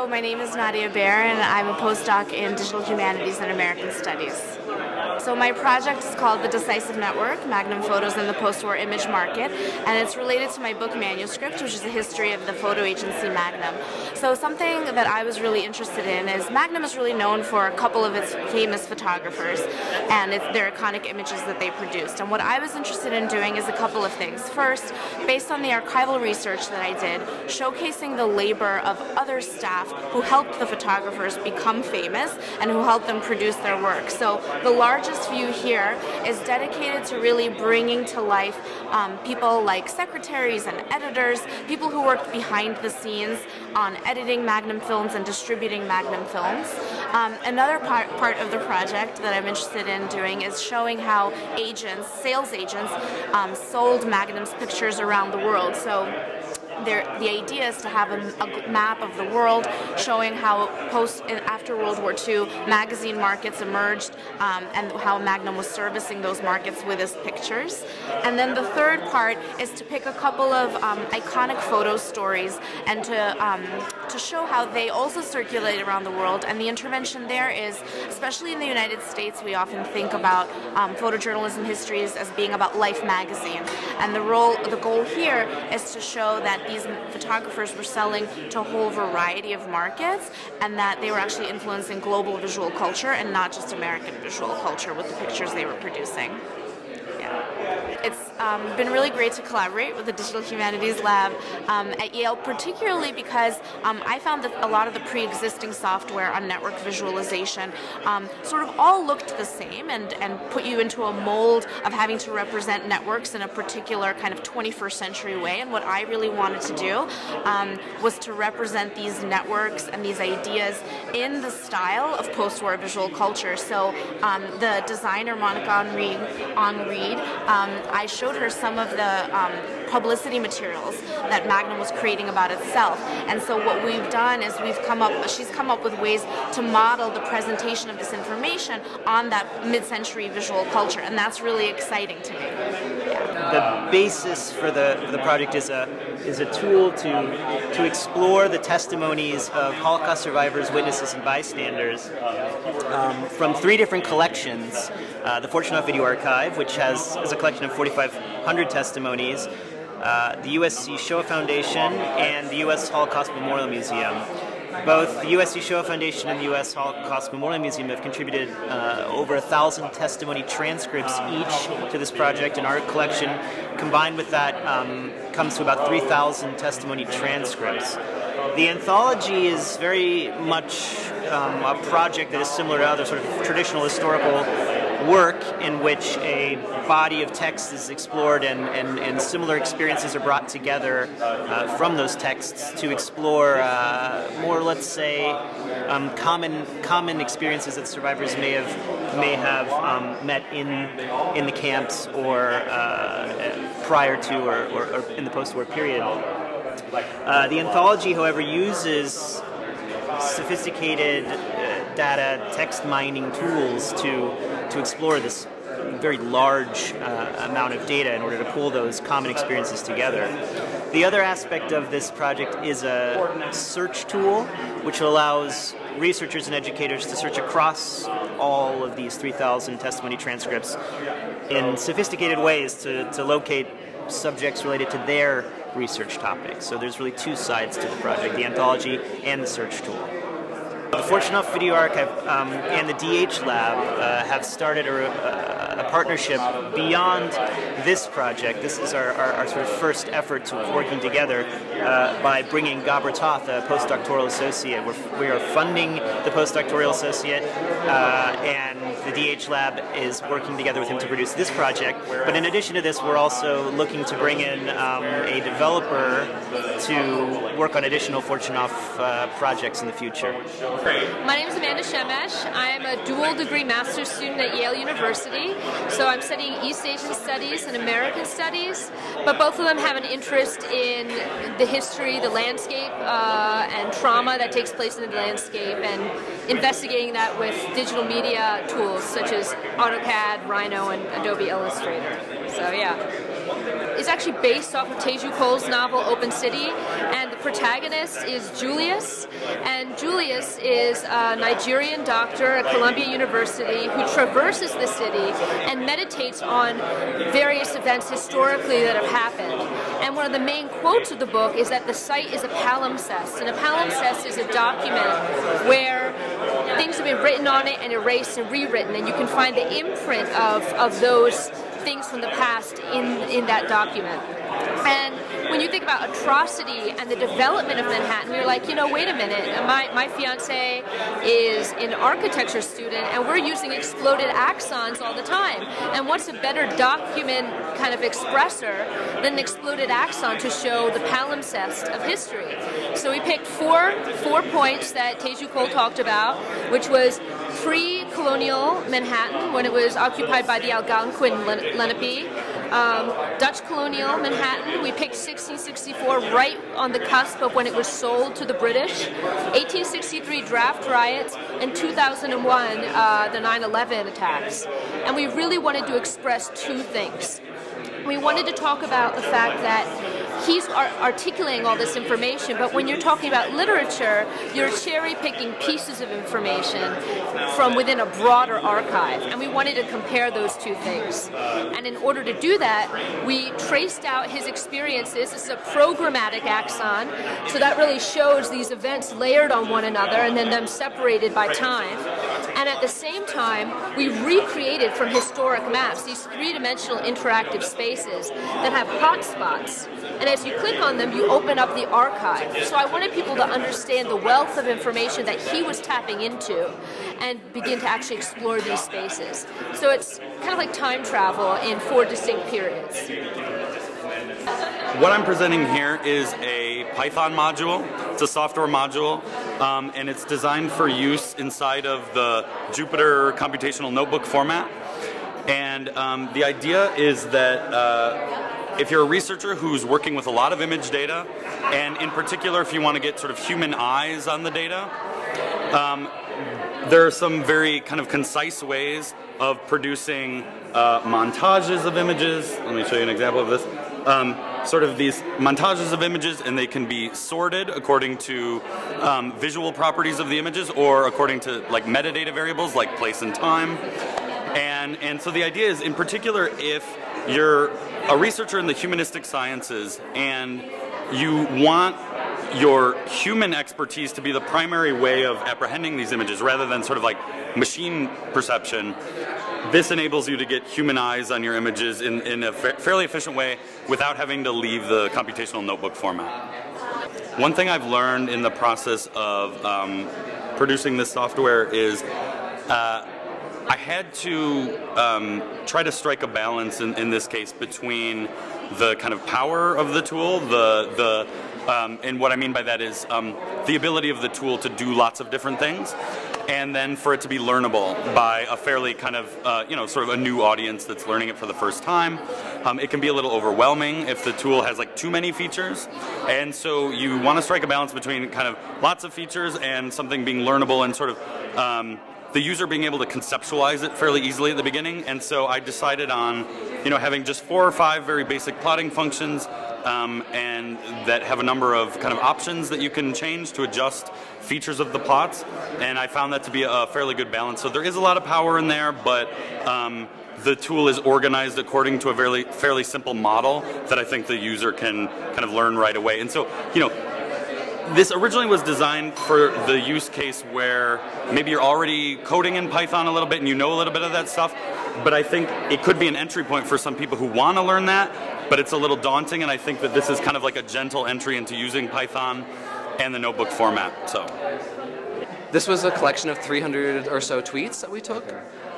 So my name is Nadya Bair, and I'm a postdoc in Digital Humanities and American Studies. So my project is called The Decisive Network, Magnum Photos in the Post-War Image Market, and it's related to my book manuscript, which is a history of the photo agency Magnum. So something that I was really interested in is Magnum is really known for a couple of its famous photographers and their iconic images that they produced. And what I was interested in doing is a couple of things. First, based on the archival research that I did, showcasing the labor of other staff who helped the photographers become famous and who helped them produce their work. So the largest view here is dedicated to really bringing to life people like secretaries and editors, people who worked behind the scenes on editing Magnum films and distributing Magnum films. Another part of the project that I'm interested in doing is showing how agents, sales agents, sold Magnum's pictures around the world. So the idea is to have a map of the world showing how post and after World War II magazine markets emerged and how Magnum was servicing those markets with its pictures. And then the third part is to pick a couple of iconic photo stories and to show how they also circulate around the world. And the intervention there is, especially in the United States, we often think about photojournalism histories as being about Life magazine. And the goal here is to show that these photographers were selling to a whole variety of markets and that they were actually influencing global visual culture and not just American visual culture with the pictures they were producing. Yeah. It's been really great to collaborate with the Digital Humanities Lab at Yale, particularly because I found that a lot of the pre-existing software on network visualization sort of all looked the same and put you into a mold of having to represent networks in a particular kind of 21st century way. And what I really wanted to do was to represent these networks and these ideas in the style of post-war visual culture. So the designer Monica on Reed, I showed her some of the publicity materials that Magnum was creating about itself. And so what we've done is she's come up with ways to model the presentation of this information on that mid-century visual culture, and that's really exciting to me. Yeah. The basis for the project is a tool to explore the testimonies of Holocaust survivors, witnesses, and bystanders from three different collections. The Fortunoff Video Archive, which is a collection of 4,500 testimonies, the USC Shoah Foundation, and the U.S. Holocaust Memorial Museum. Both the USC Shoah Foundation and the U.S. Holocaust Memorial Museum have contributed over 1,000 testimony transcripts each to this project, and our collection, combined with that, comes to about 3,000 testimony transcripts. The anthology is very much a project that is similar to other sort of traditional historical work in which a body of text is explored and similar experiences are brought together from those texts to explore more, let's say, common experiences that survivors may have met in the camps or prior to or in the post-war period. The anthology, however, uses sophisticated data text mining tools to explore this very large amount of data in order to pull those common experiences together. The other aspect of this project is a search tool which allows researchers and educators to search across all of these 3,000 testimony transcripts in sophisticated ways to locate subjects related to their research topics. So there's really two sides to the project, the anthology and the search tool. The Fortunoff Video Archive and the DH Lab have started a partnership beyond this project. This is our sort of first effort to working together by bringing Gabor Toth, a postdoctoral associate. We are funding the postdoctoral associate, and the DH Lab is working together with him to produce this project. But in addition to this, we're also looking to bring in a developer to work on additional Fortunoff projects in the future. My name is Amanda Shemesh. I am a dual degree master's student at Yale University. So I'm studying East Asian Studies and American Studies, but both of them have an interest in the history, the landscape, and trauma that takes place in the landscape, and investigating that with digital media tools such as AutoCAD, Rhino, and Adobe Illustrator. So yeah. It's actually based off of Teju Cole's novel Open City, and the protagonist is Julius, and Julius is a Nigerian doctor at Columbia University who traverses the city and meditates on various events historically that have happened. And one of the main quotes of the book is that the site is a palimpsest, and a palimpsest is a document where things have been written on it and erased and rewritten, and you can find the imprint of those things from the past in that document. And when you think about atrocity and the development of Manhattan, we were like, you know, wait a minute, my fiance is an architecture student and we're using exploded axons all the time. And what's a better document kind of expressor than an exploded axon to show the palimpsest of history? So we picked four points that Teju Cole talked about, which was pre-colonial Manhattan, when it was occupied by the Algonquin Lenape, Dutch colonial Manhattan. We picked 1664, right on the cusp of when it was sold to the British, 1863 draft riots, and 2001, the 9/11 attacks. And we really wanted to express two things. We wanted to talk about the fact that he's articulating all this information, but when you're talking about literature, you're cherry-picking pieces of information from within a broader archive, and we wanted to compare those two things. And in order to do that, we traced out his experiences. This is a programmatic axon, so that really shows these events layered on one another and then them separated by time. And at the same time, we recreated from historic maps these three-dimensional interactive spaces that have hotspots. And as you click on them, you open up the archive. So I wanted people to understand the wealth of information that he was tapping into and begin to actually explore these spaces. So it's kind of like time travel in four distinct periods. What I'm presenting here is a Python module. It's a software module, and it's designed for use inside of the Jupyter computational notebook format. And the idea is that if you're a researcher who's working with a lot of image data, and in particular if you want to get sort of human eyes on the data, there are some very kind of concise ways of producing montages of images. Let me show you an example of this. Sort of these montages of images, and they can be sorted according to visual properties of the images or according to like metadata variables like place and time. And so the idea is, in particular, if you're a researcher in the humanistic sciences and you want your human expertise to be the primary way of apprehending these images rather than sort of like machine perception, this enables you to get human eyes on your images in a fairly efficient way without having to leave the computational notebook format. One thing I've learned in the process of producing this software is I had to try to strike a balance in this case between the kind of power of the tool, and what I mean by that is the ability of the tool to do lots of different things, and then for it to be learnable by a fairly kind of, you know, sort of a new audience that's learning it for the first time. It can be a little overwhelming if the tool has like too many features, and so you want to strike a balance between kind of lots of features and something being learnable and sort of the user being able to conceptualize it fairly easily at the beginning. And so I decided on, you know, having just 4 or 5 very basic plotting functions and that have a number of kind of options that you can change to adjust features of the plots, and I found that to be a fairly good balance. So there is a lot of power in there, but the tool is organized according to a fairly simple model that I think the user can kind of learn right away. And so, you know, this originally was designed for the use case where maybe you're already coding in Python a little bit and you know a little bit of that stuff, but I think it could be an entry point for some people who want to learn that, but it's a little daunting, and I think that this is kind of like a gentle entry into using Python and the notebook format. So this was a collection of 300 or so tweets that we took.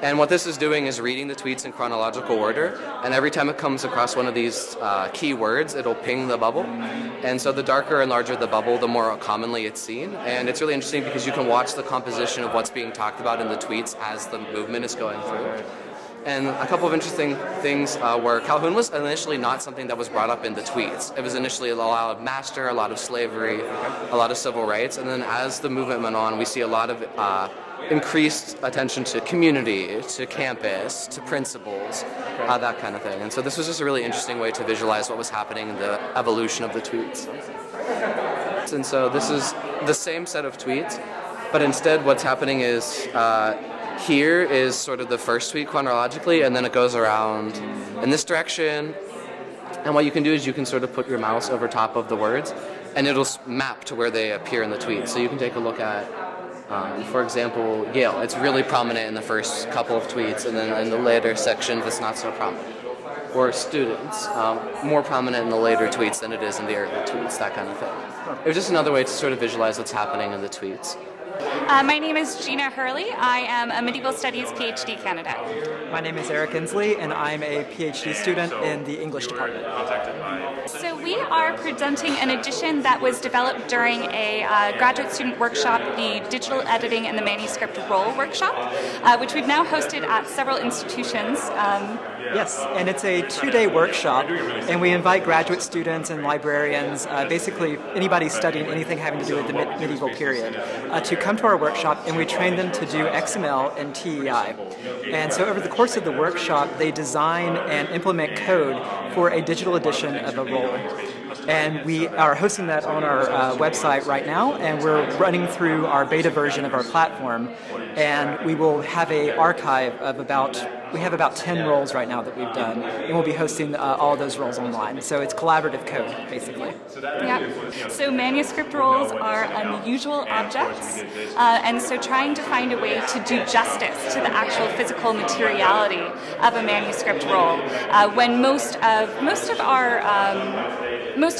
And what this is doing is reading the tweets in chronological order, and every time it comes across one of these keywords, it'll ping the bubble. And so the darker and larger the bubble, the more commonly it's seen. And it's really interesting because you can watch the composition of what's being talked about in the tweets as the movement is going through. And a couple of interesting things were Calhoun was initially not something that was brought up in the tweets. It was initially a lot of master, a lot of slavery, a lot of civil rights, and then as the movement went on, we see a lot of increased attention to community, to campus, to principles, that kind of thing. And so this was just a really interesting way to visualize what was happening in the evolution of the tweets. And so this is the same set of tweets, but instead what's happening is here is sort of the first tweet chronologically, and then it goes around in this direction. And what you can do is you can sort of put your mouse over top of the words, and it'll map to where they appear in the tweet. So you can take a look at, for example, Yale. It's really prominent in the first couple of tweets, and then in the later sections it's not so prominent. Or students, more prominent in the later tweets than it is in the early tweets, that kind of thing. It was just another way to sort of visualize what's happening in the tweets. My name is Gina Hurley. I am a Medieval Studies PhD candidate. My name is Eric Ensley, and I'm a PhD student in the English department. So we are presenting an edition that was developed during a graduate student workshop, the Digital Editing and the Manuscript Role workshop, which we've now hosted at several institutions. Yes, and it's a two-day workshop, and we invite graduate students and librarians, basically anybody studying anything having to do with the medieval period, to come to our workshop, and we train them to do XML and TEI. And so over the course of the workshop, they design and implement code for a digital edition of a role. And we are hosting that on our website right now, and we're running through our beta version of our platform, and we will have an archive of about 10 roles right now that we've done, and we'll be hosting all those roles online. So it's collaborative code, basically. Yeah. So manuscript roles are unusual objects, and so trying to find a way to do justice to the actual physical materiality of a manuscript role, when most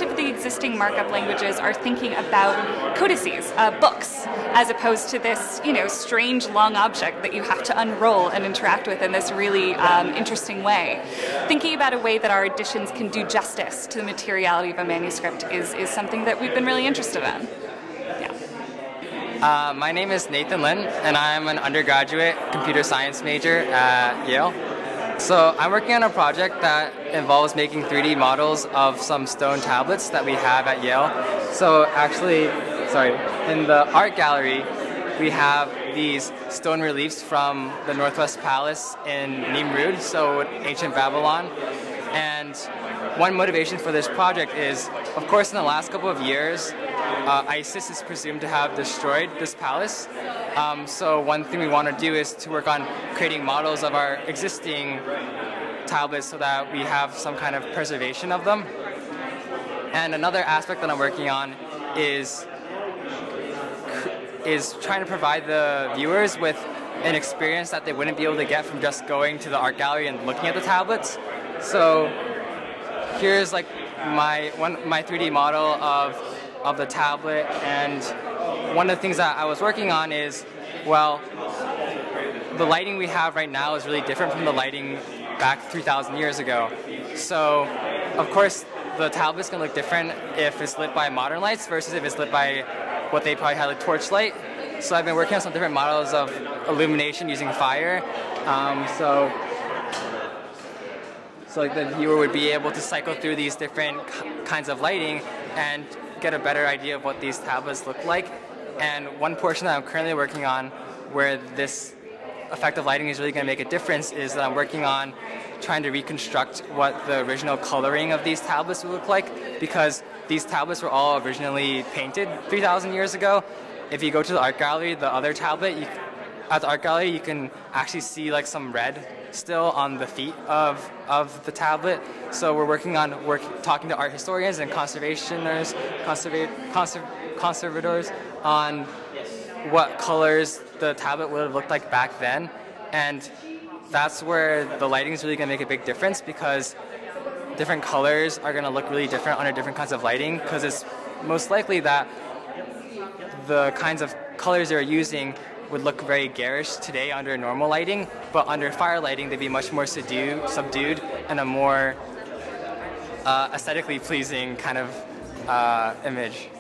of the existing markup languages are thinking about codices, books, as opposed to this, you know, strange long object that you have to unroll and interact with in this really interesting way. Thinking about a way that our editions can do justice to the materiality of a manuscript is something that we've been really interested in. Yeah. My name is Nathan Lin, and I'm an undergraduate computer science major at Yale. So I'm working on a project that involves making 3D models of some stone tablets that we have at Yale. So actually, sorry, in the art gallery, we have these stone reliefs from the Northwest Palace in Nimrud, so ancient Babylon. And one motivation for this project is, of course, in the last couple of years, ISIS is presumed to have destroyed this palace. So one thing we want to do is to work on creating models of our existing tablets so that we have some kind of preservation of them. And another aspect that I'm working on is trying to provide the viewers with an experience that they wouldn't be able to get from just going to the art gallery and looking at the tablets. So here's like my 3D model of the tablet, and one of the things that I was working on is, well, the lighting we have right now is really different from the lighting back 3,000 years ago. So, of course, the tablet's gonna look different if it's lit by modern lights versus if it's lit by what they probably had, a torchlight. So I've been working on some different models of illumination using fire. So like the viewer would be able to cycle through these different kinds of lighting and get a better idea of what these tablets look like. And one portion that I'm currently working on where this effect of lighting is really going to make a difference is that I'm working on trying to reconstruct what the original coloring of these tablets would look like, because these tablets were all originally painted 3,000 years ago. If you go to the art gallery, the other tablet, at the art gallery you can actually see like some red still on the feet of the tablet. So we're working on talking to art historians and conservators on what colors the tablet would have looked like back then. And that's where the lighting is really going to make a big difference, because different colors are going to look really different under different kinds of lighting, because it's most likely that the kinds of colors they're using would look very garish today under normal lighting, but under fire lighting they'd be much more subdued and a more aesthetically pleasing kind of image.